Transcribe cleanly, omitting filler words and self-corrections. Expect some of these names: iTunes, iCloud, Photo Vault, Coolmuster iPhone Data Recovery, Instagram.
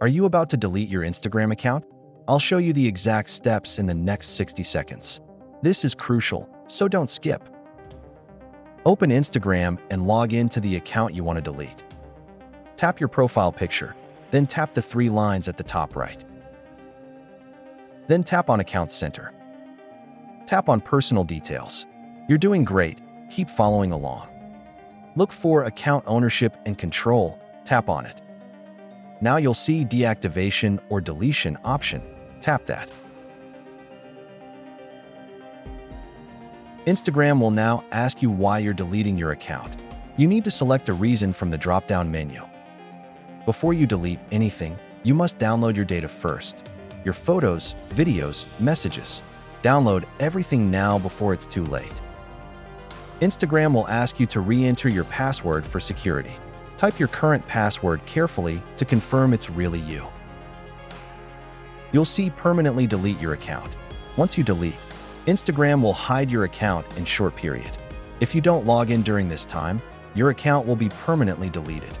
Are you about to delete your Instagram account? I'll show you the exact steps in the next 60 seconds. This is crucial, so don't skip. Open Instagram and log in to the account you want to delete. Tap your profile picture, then tap the three lines at the top right. Then tap on Account Center. Tap on Personal Details. You're doing great, keep following along. Look for Account Ownership and Control, tap on it. Now you'll see deactivation or deletion option. Tap that. Instagram will now ask you why you're deleting your account. You need to select a reason from the drop-down menu. Before you delete anything, you must download your data first. Your photos, videos, messages. Download everything now before it's too late. Instagram will ask you to re-enter your password for security. Type your current password carefully to confirm it's really you. You'll see permanently delete your account. Once you delete, Instagram will hide your account in a short period. If you don't log in during this time, your account will be permanently deleted.